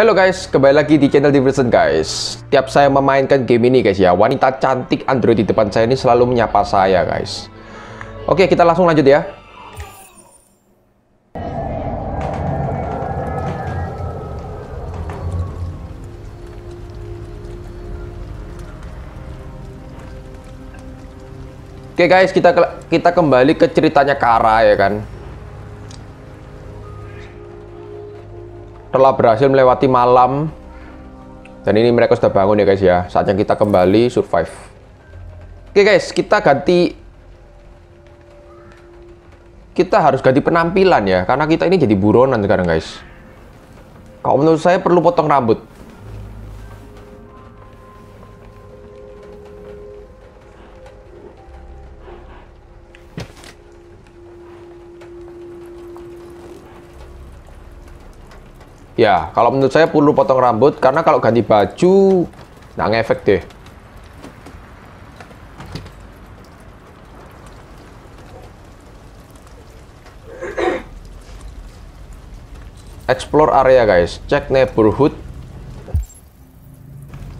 Halo guys, kembali lagi di channel Differxones guys. Tiap saya memainkan game ini guys ya, wanita cantik android di depan saya ini selalu menyapa saya guys. Oke, kita langsung lanjut ya. Oke guys, kita kembali ke ceritanya Kara ya kan. Telah berhasil melewati malam dan ini mereka sudah bangun ya guys ya. Saatnya kita kembali survive. Oke guys, kita harus ganti penampilan ya, karena kita ini jadi buronan sekarang guys. Kalau menurut saya perlu potong rambut. Ya, kalau menurut saya perlu potong rambut, karena kalau ganti baju nggak ngefek deh. Explore area guys, cek neighborhood.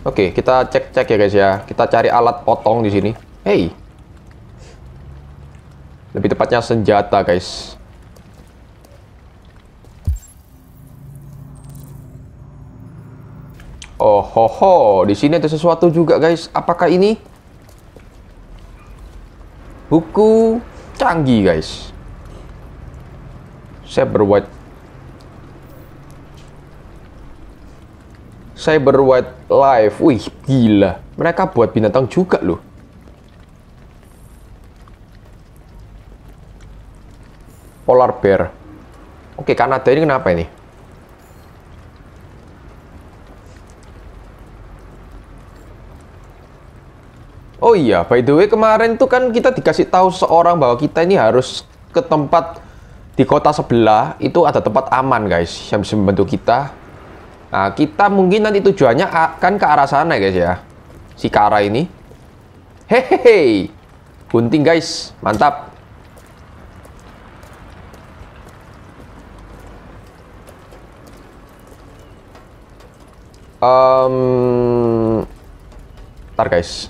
Oke, kita cek ya guys ya. Kita cari alat potong di sini. Hey, lebih tepatnya senjata guys. Oh ho ho, di sini ada sesuatu juga guys. Apakah ini buku canggih guys? Cyber White Life. Wih, gila. Mereka buat binatang juga loh. Polar bear. Oke, Kanada ini kenapa ini? Oh iya, by the way, kemarin tuh kan kita dikasih tahu seorang bahwa kita ini harus ke tempat di kota sebelah, itu ada tempat aman guys, yang bisa membantu kita. Nah, kita mungkin nanti tujuannya akan ke arah sana guys ya, si Kara ini. Hehehe, bunting guys, mantap. Ntar guys.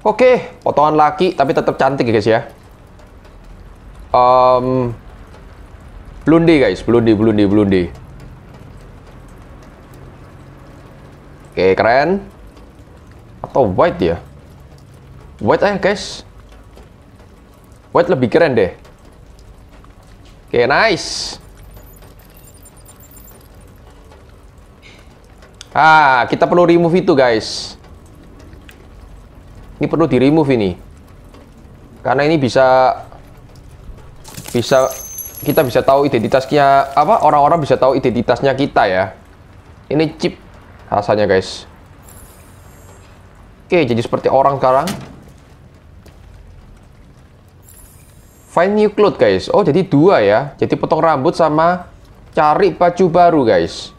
Oke, potongan laki tapi tetap cantik ya guys ya. Blundi guys, blundi. Oke, keren. Atau white ya? White aja guys. White lebih keren deh. Oke, nice. Ah, kita perlu remove itu guys. Ini perlu di remove ini, karena ini kita bisa tahu identitasnya apa, orang-orang bisa tahu identitasnya kita ya. Ini chip rasanya guys. Oke, jadi seperti orang sekarang. Find new clothes guys. Oh, jadi dua ya, jadi potong rambut sama cari baju baru guys.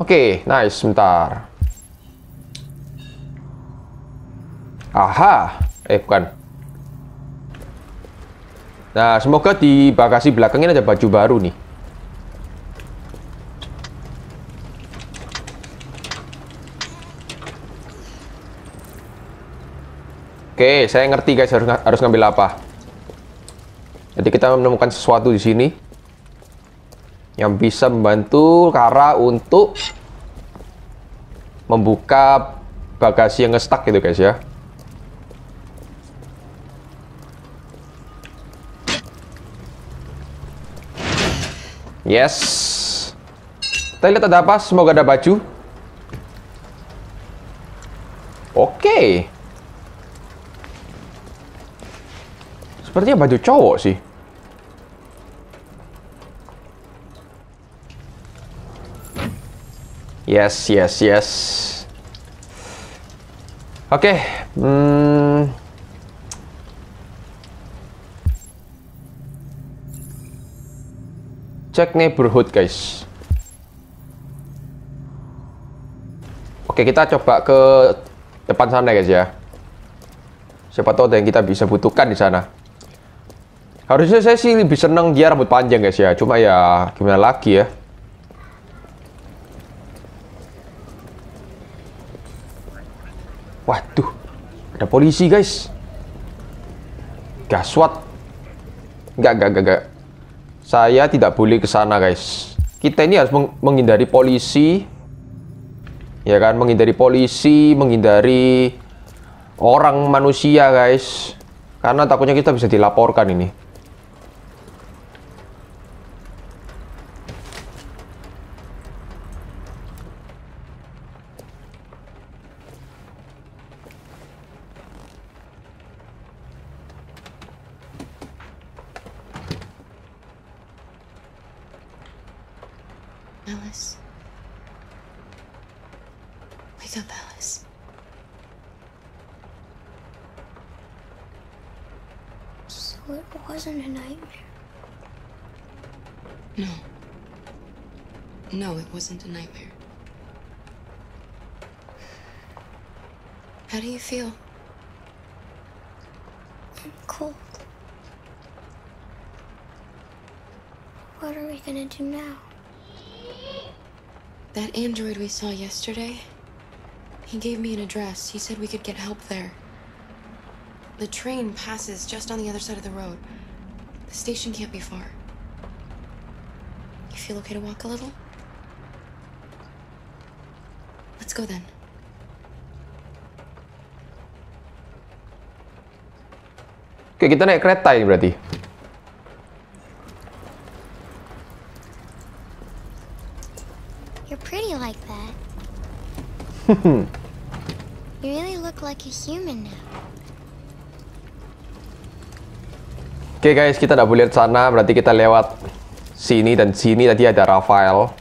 Oke, nice. Bentar. Aha, bukan. Nah, semoga di bagasi belakangnya ada baju baru nih. Oke, saya ngerti guys harus ngambil apa. Jadi kita menemukan sesuatu di sini yang bisa membantu Kara untuk membuka bagasi yang nge-stuck gitu guys ya. Yes. Kita lihat ada apa. Semoga ada baju. Oke. Sepertinya baju cowok sih. Yes. Oke. Cek neighborhood guys. Oke, kita coba ke depan sana guys ya. Siapa tahu ada yang kita bisa butuhkan di sana. Harusnya saya sih lebih seneng dia rambut panjang guys ya. Cuma ya gimana lagi ya. Waduh, ada polisi guys. Gaswat. Enggak. Saya tidak boleh ke sana guys. Kita ini harus menghindari polisi. Ya kan, menghindari polisi, menghindari orang manusia guys. Karena takutnya kita bisa dilaporkan ini. Wasn't a nightmare. How do you feel? I'm cold. What are we gonna do now? That android we saw yesterday, he gave me an address. He said we could get help there. The train passes just on the other side of the road. The station can't be far. You feel okay to walk a little? Let's go then. Oke, kita naik kereta ini berarti. You're pretty like that. You really look like a human now. Oke guys, kita tidak boleh lihat sana, berarti kita lewat sini dan sini. Tadi ada Rafael.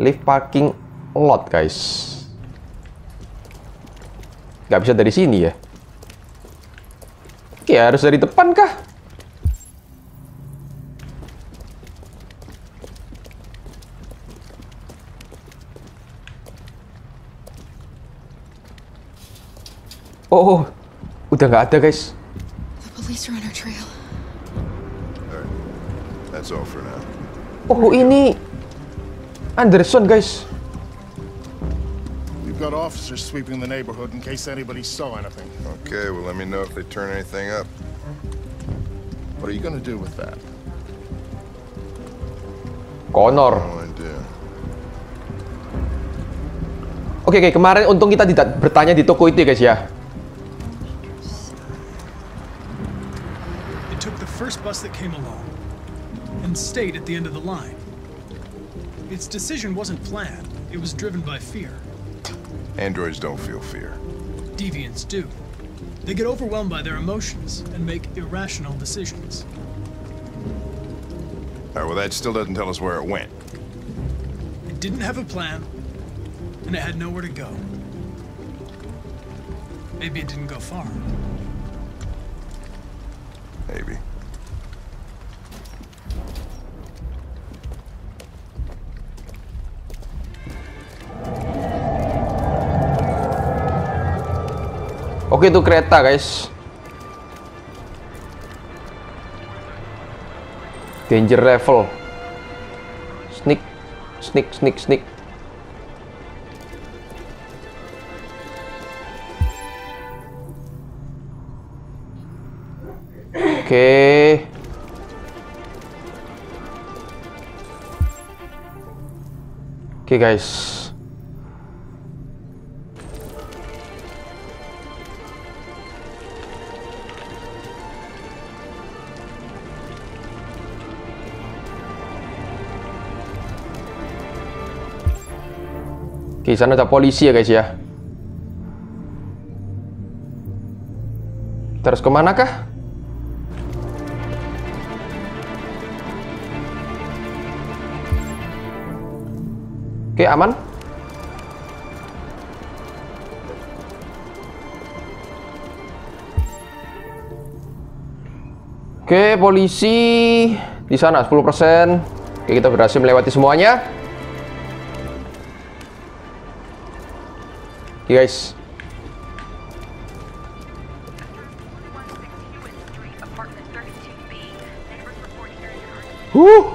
Lift parking lot guys. Gak bisa dari sini ya. Oke, harus dari depan kah? Oh, udah nggak ada guys. Oh, ini Anderson guys. We've got officers sweeping the neighborhood in case anybody saw anything. Okay, well let me know if they turn anything up. What are you gonna do with that? Connor. Oke, kemarin untung kita tidak bertanya di toko itu guys ya. It took the first bus that came along and stayed at the end of the line. Its decision wasn't planned. It was driven by fear. Androids don't feel fear. Deviants do. They get overwhelmed by their emotions and make irrational decisions. All right, well, that still doesn't tell us where it went. It didn't have a plan, and it had nowhere to go. Maybe it didn't go far. Maybe. Oke, itu kereta guys. Danger level. Sneak. Oke. Oke guys. Oke, sana ada polisi ya guys ya. Terus kemana kah? Oke, aman. Oke, polisi di sana 10%. Oke, kita berhasil melewati semuanya. You guys. Huh.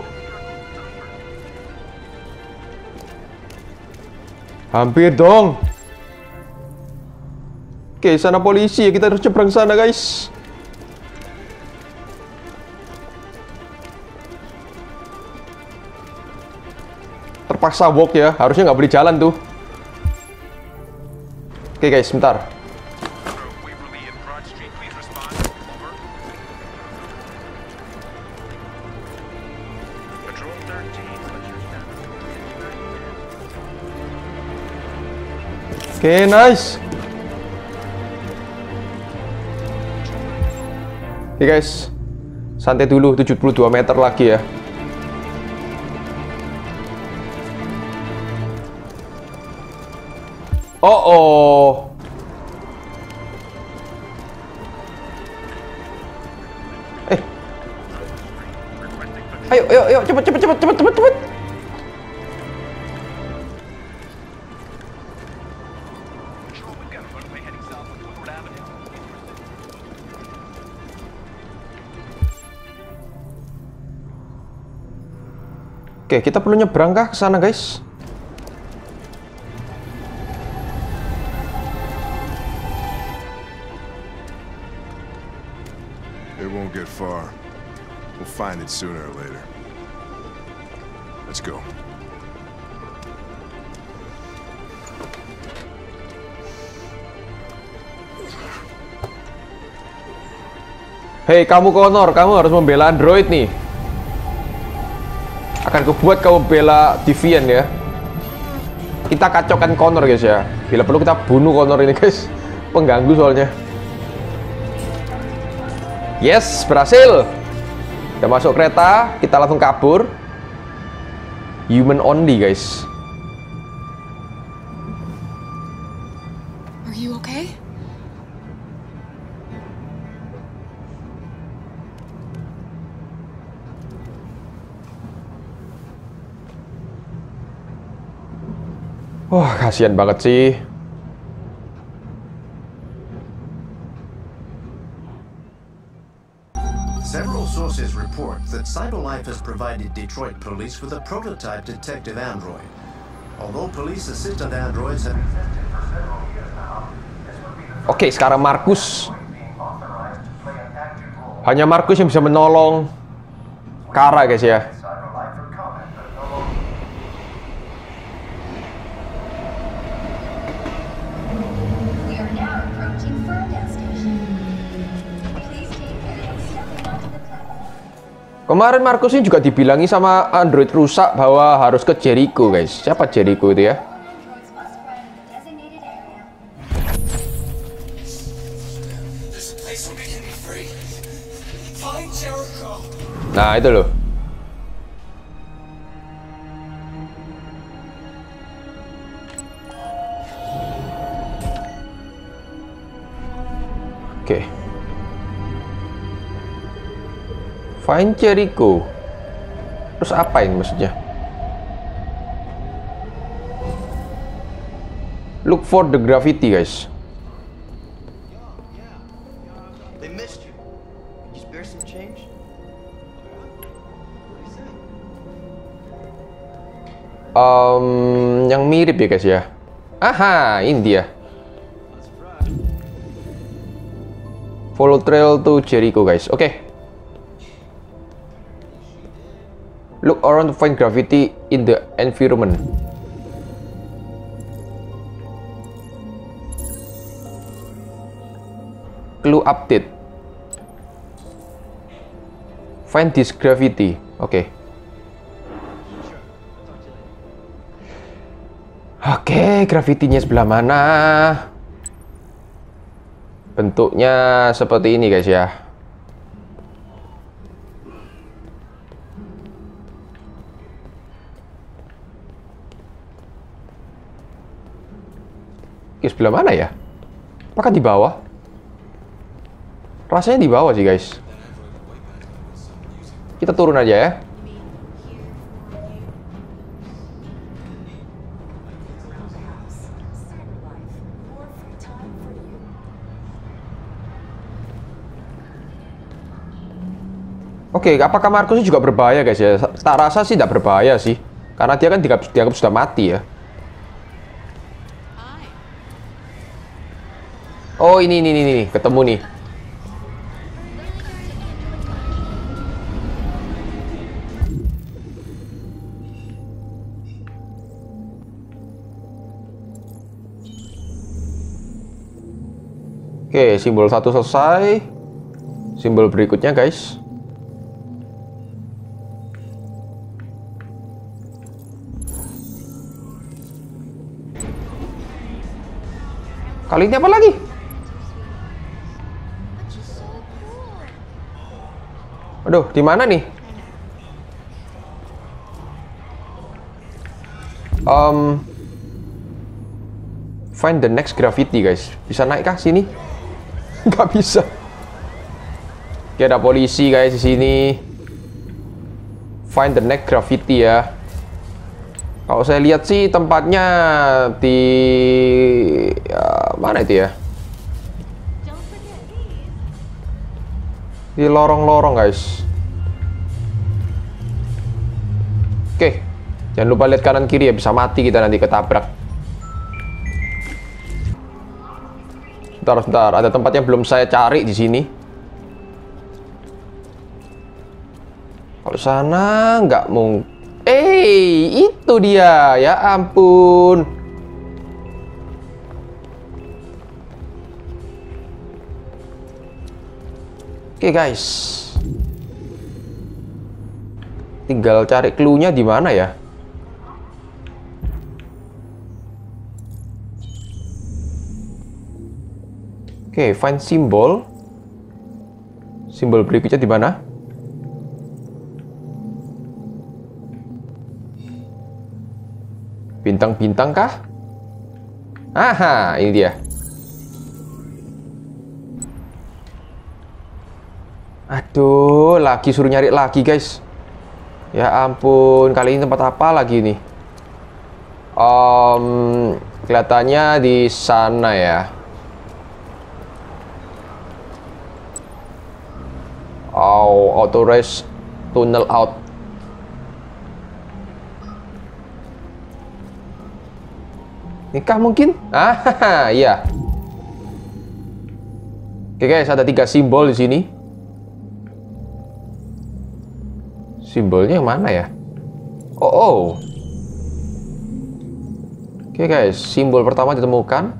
Hampir dong. Oke, sana polisi ya, kita harus nyebrang sana, guys. Terpaksa walk ya, harusnya nggak boleh jalan tuh. Oke guys, sebentar. Oke, nice. Oke guys, santai dulu, 72 meter lagi ya. Oh oh. Eh. Ayo ayo ayo, cepet. Oke, kita perlu nyebrang kah ke sana, guys? Far. We'll find it sooner or later. Let's go. Hey, kamu Connor, kamu harus membela android nih. Akan kubuat kamu bela Deviant ya. Kita kacaukan Connor guys ya. Bila perlu kita bunuh Connor ini guys. Pengganggu soalnya. Yes, berhasil. Udah masuk kereta, kita langsung kabur. Human only, guys. Are you okay? Wah, kasihan banget sih. Sources report that CyberLife has provided Detroit police with a prototype detective android. Although police assistant androids have existed for several years now, this would be the first time sekarang Markus. Hanya Markus yang bisa menolong Kara guys ya. Kemarin Markus ini juga dibilangi sama android rusak bahwa harus ke Jericho guys. Siapa Jericho itu ya? Nah itu loh. Oke. Find Jericho. Terus apa ini maksudnya? Look for the graffiti, guys. They missed you. Can you spare some change? Yang mirip ya, guys ya. Aha, ini dia. Follow trail to Jericho, guys. Oke. Look around to find graffiti in the environment. Clue update. Find this graffiti. Oke. Oke, grafitinya sebelah mana? Bentuknya seperti ini guys ya. Sebelah mana ya? Apakah di bawah? Rasanya di bawah sih guys. Kita turun aja ya. Oke, apakah Markus juga berbahaya, guys ya? Tak rasa sih tidak berbahaya sih, karena dia kan dianggap sudah mati ya. Oh ini ketemu nih. Oke, simbol satu selesai. Simbol berikutnya, guys. Kali ini apa lagi? Aduh, di mana nih? Find the next gravity, guys. Bisa naik kah sini? Nggak bisa. Oke, ada polisi guys di sini. Find the next gravity ya. Kalau saya lihat sih tempatnya di mana itu ya? Di lorong-lorong guys. Oke, jangan lupa lihat kanan kiri ya, bisa mati kita nanti ketabrak. Bentar, ada tempat yang belum saya cari di sini. Kalau sana nggak mungkin. Itu dia. Ya ampun. Oke, guys. Tinggal cari clue-nya di mana ya? Oke, find simbol. Simbol berikutnya di mana? Bintang-bintang kah? Aha, ini dia. Aduh, lagi suruh nyari lagi, guys. Ya ampun, kali ini tempat apa lagi nih? Kelihatannya di sana ya. Oh, auto race tunnel out. Nikah mungkin? Ah, iya. Oke guys, ada 3 simbol di sini. Simbolnya yang mana ya? Oh. Oke guys, simbol pertama ditemukan.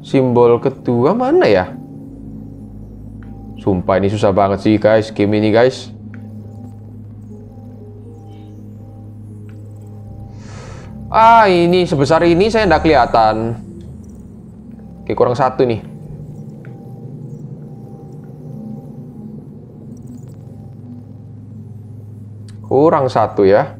Simbol kedua mana ya? Sumpah ini susah banget sih guys, game ini guys. Ah, ini sebesar ini saya nggak kelihatan. Oke, kurang satu nih. Kurang satu ya.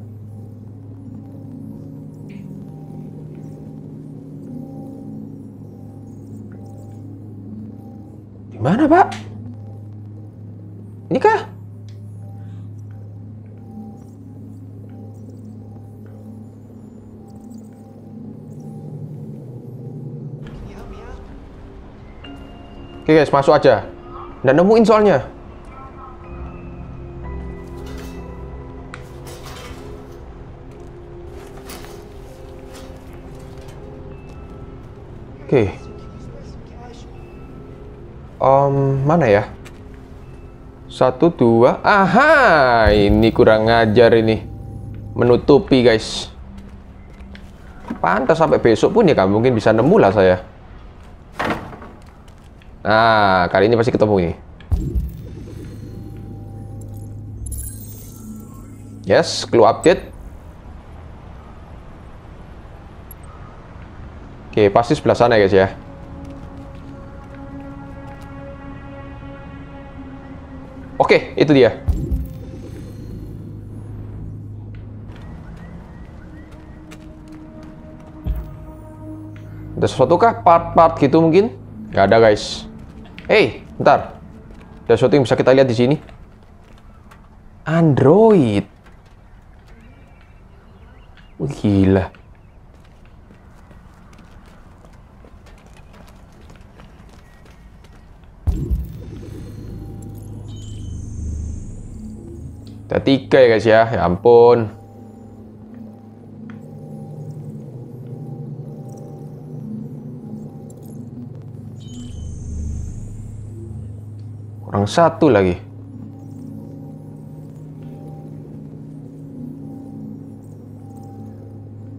Mana pak? Ini kah? Oke guys, masuk aja. Nggak nemuin soalnya. Oke. Mana ya? 1, 2. Aha, ini kurang ajar ini. Menutupi, guys. Pantas sampai besok pun ya, kamu mungkin bisa nemu lah saya. Nah, kali ini pasti ketemu nih. Yes, clue update. Oke, pasti sebelah sana guys ya. Oke, itu dia. Ada sesuatu kah? Part-part gitu mungkin? Gak ada, guys. Bentar. Ada sesuatu yang bisa kita lihat di sini. Android. Wih, gila. Udah 3 ya guys ya. Ya ampun. Kurang 1 lagi.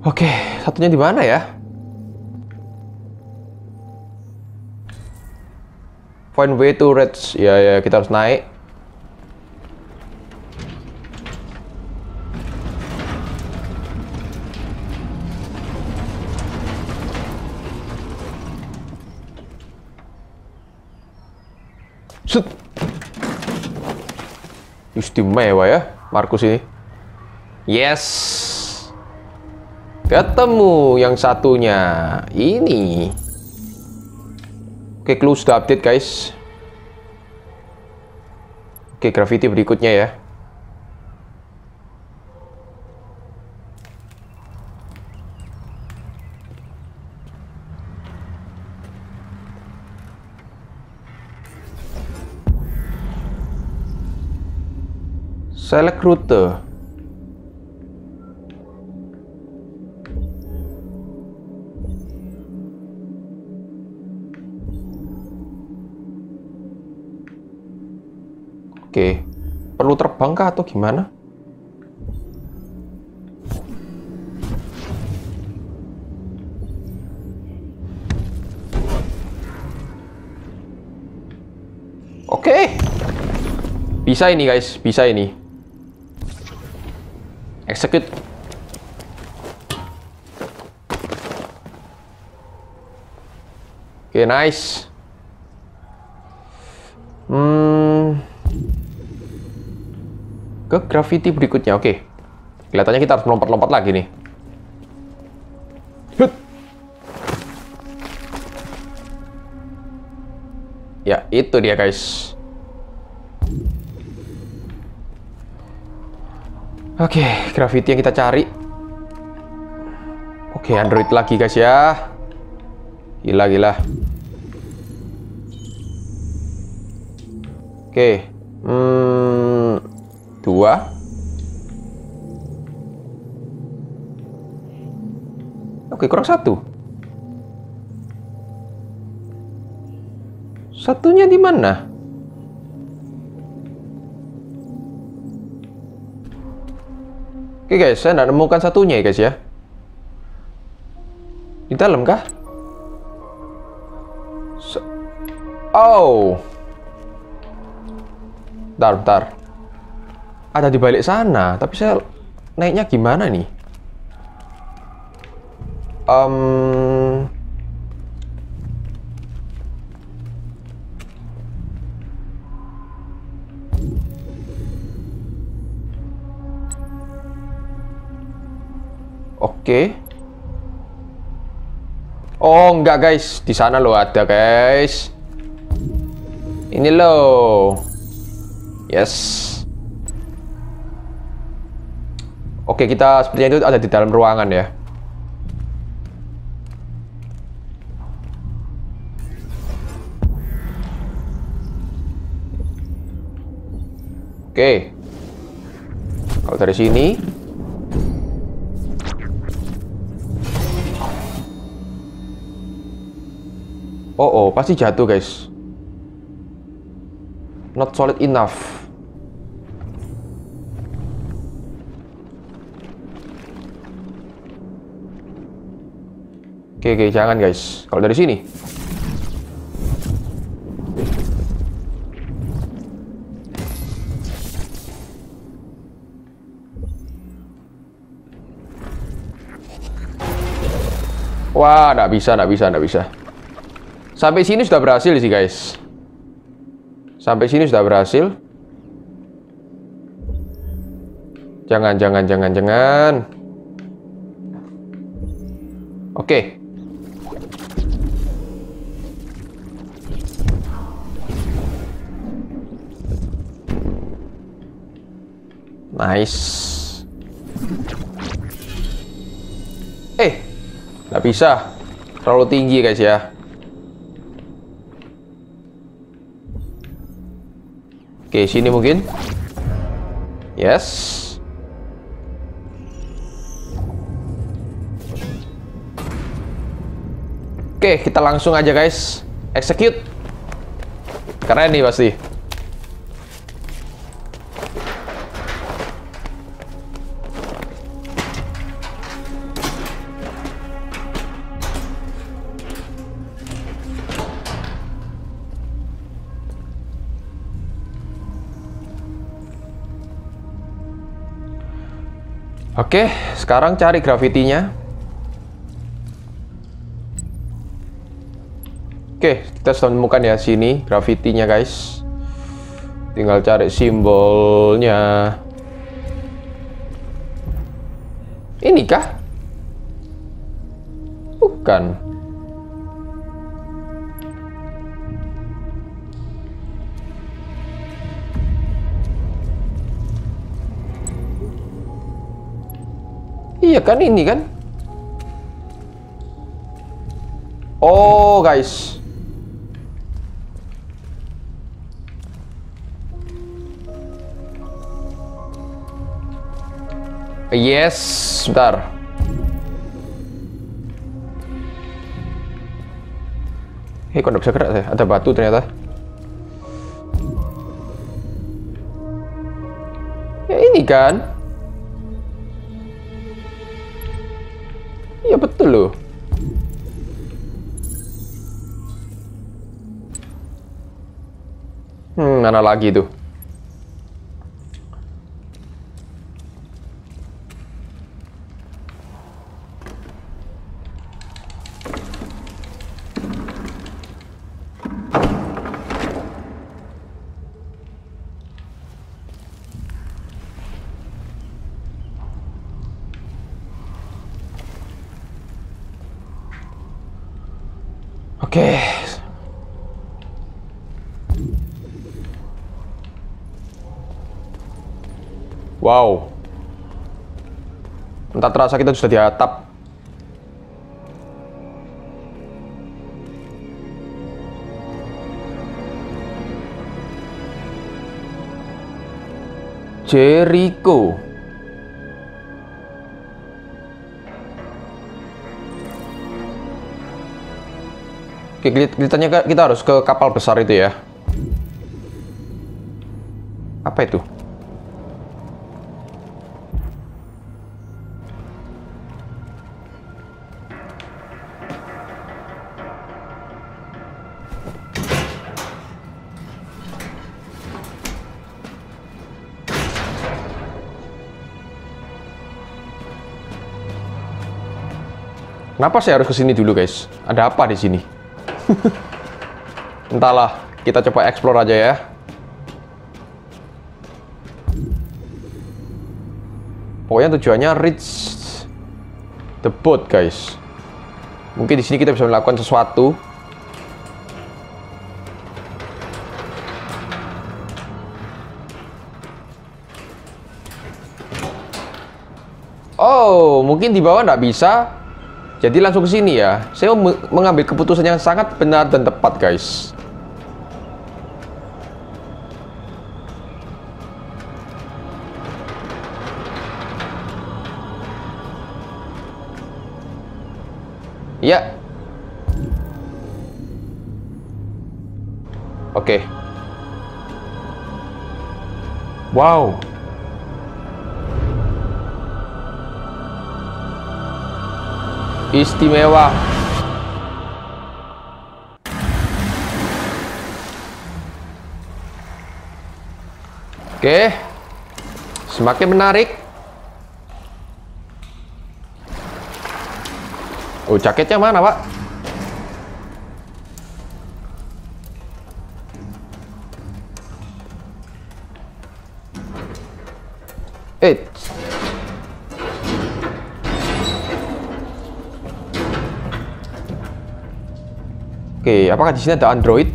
Oke, satunya di mana ya? Find way to reds. Ya ya, kita harus naik. Set. Istimewa ya, Markus ini. Yes. Ketemu yang satunya. Ini. Oke, clue sudah update, guys. Oke, graffiti berikutnya ya. Select rute. Oke, perlu terbang kah atau gimana? Oke, bisa ini guys, bisa ini. Execute. Oke, nice. Ke graffiti berikutnya, oke. Kelihatannya kita harus melompat-lompat lagi nih. Hut. Ya, itu dia guys. Oke, graffiti yang kita cari. Oke, Android lagi guys ya. Gila, gila. Oke. 2. Oke, kurang 1. Satunya di mana? Oke guys, saya nggak nemukan satunya ya guys ya. Di dalam kah? Oh. Bentar, bentar. Ada di balik sana, tapi saya naiknya gimana nih? Oke. Oh, enggak guys. Di sana loh ada, guys. Ini loh. Yes. Oke, kita sepertinya itu ada di dalam ruangan ya. Oke. Kalau dari sini oh, pasti jatuh, guys. Not solid enough. Oke, jangan, guys. Kalau dari sini. Wah, nggak bisa, nggak bisa, nggak bisa. Sampai sini sudah berhasil sih guys. Sampai sini sudah berhasil. Jangan, jangan, jangan, jangan. Oke. Nice. Nggak bisa. Terlalu tinggi guys ya. Oke, sini mungkin. Yes. Oke, kita langsung aja guys. Execute. Keren nih pasti. Oke, sekarang cari gravitinya. Oke, kita sudah menemukan ya sini gravitinya guys. Tinggal cari simbolnya. Ini kah? Bukan. Iya kan, ini kan? Oh, guys. Yes, bentar. Hei, kok nggak bisa gerak saya? Ada batu ternyata. Ya, ini kan? Ya betul loh. Mana lagi tuh? Oke. Wow. Entah terasa kita sudah di atap. Jericho. Oke, kelihatannya kita harus ke kapal besar itu ya. Apa itu? Kenapa saya harus ke sini dulu, guys? Ada apa di sini? Entahlah, kita coba explore aja ya. Pokoknya tujuannya reach the boat, guys. Mungkin di sini kita bisa melakukan sesuatu. Oh, mungkin di bawah nggak bisa. Jadi langsung ke sini ya. Saya mengambil keputusan yang sangat benar dan tepat, guys. Ya. Oke. Wow. Istimewa. Oke. Semakin menarik. Oh, jaketnya mana, Pak? Oke, apakah di sini ada android?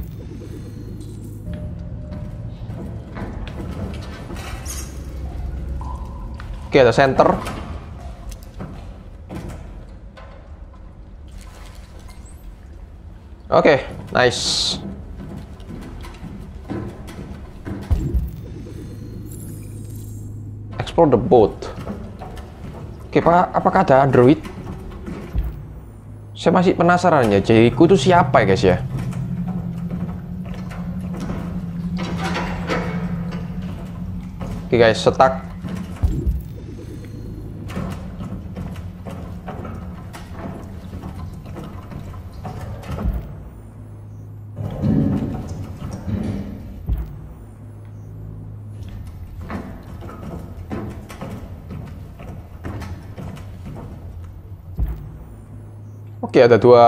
Oke, ada center. Oke, nice. Explore the boat. Oke Pak, apakah ada android? Saya masih penasaran ya, Jericho itu siapa ya guys ya. Oke guys, stuck. Oke, ada dua,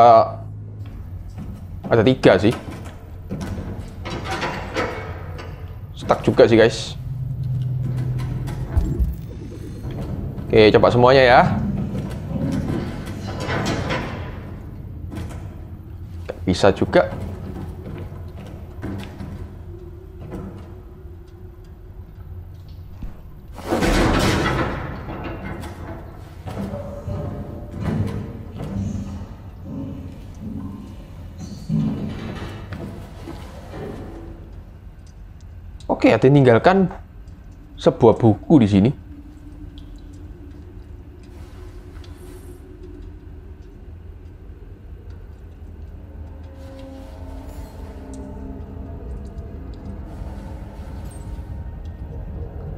ada tiga sih. Stuck juga sih guys. Oke, coba semuanya ya. Gak bisa juga. Oke, ada tinggalkan sebuah buku di sini.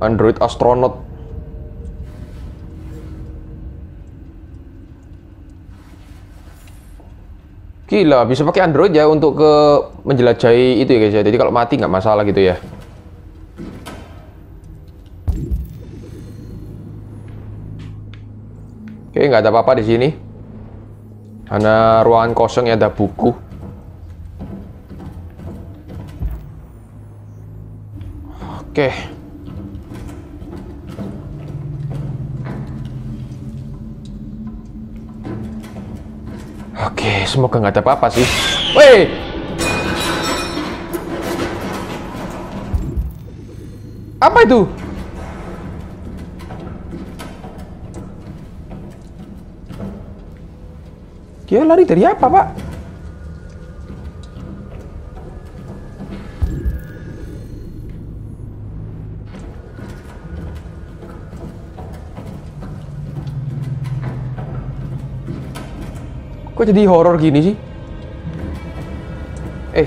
Android astronaut. Gila, bisa pakai android ya untuk ke menjelajahi itu ya guys ya. Jadi kalau mati nggak masalah gitu ya. Oke, nggak ada apa-apa di sini. Karena ruangan kosong ya, ada buku. Oke. Oke, semoga nggak ada apa-apa sih. Woi! Apa itu? Dia lari dari apa, Pak? Kok jadi horor gini sih?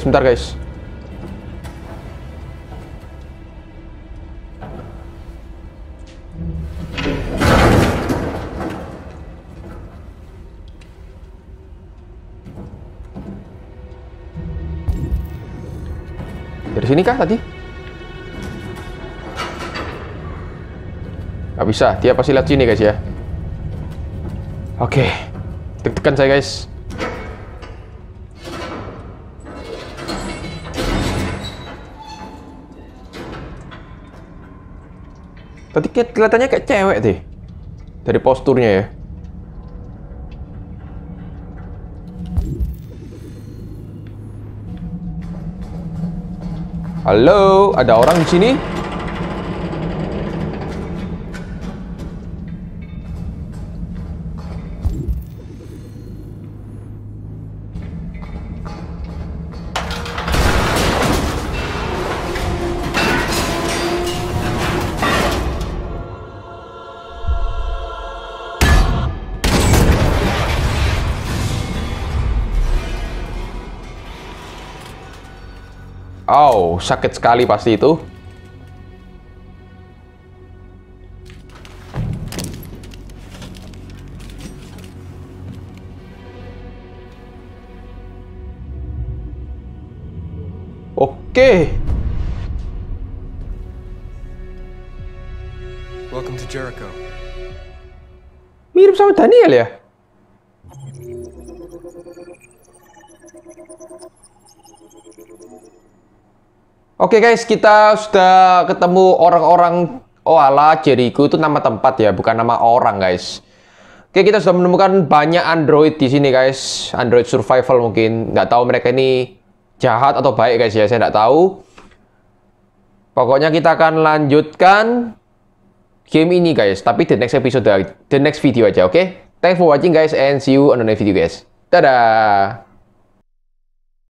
Sebentar guys. Sini kah tadi? Gak bisa, dia pasti lihat sini guys ya. Oke, deg-degan saya guys. Tadi kelihatannya kayak cewek deh, dari posturnya ya. Halo, ada orang di sini? Oh, sakit sekali pasti itu. Oke. Welcome to Jericho. Mirip sama Daniel ya? Oke guys, kita sudah ketemu orang-orang. Oh ala, Jericho itu nama tempat ya, bukan nama orang guys. Oke, kita sudah menemukan banyak android di sini guys. Android survival mungkin, nggak tahu mereka ini jahat atau baik guys ya, saya nggak tahu. Pokoknya kita akan lanjutkan game ini guys, tapi the next episode, the next video aja, oke? Thanks for watching guys and see you on the next video guys. Dadah!